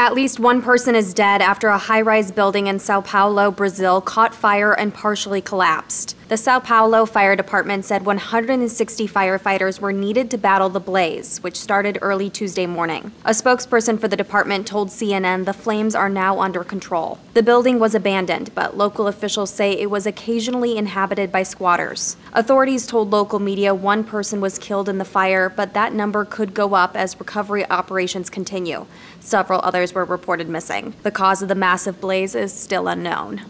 At least one person is dead after a high-rise building in Sao Paulo, Brazil, caught fire and partially collapsed. The Sao Paulo Fire Department said 160 firefighters were needed to battle the blaze, which started early Tuesday morning. A spokesperson for the department told CNN the flames are now under control. The building was abandoned, but local officials say it was occasionally inhabited by squatters. Authorities told local media one person was killed in the fire, but that number could go up as recovery operations continue. Several others were reported missing. The cause of the massive blaze is still unknown.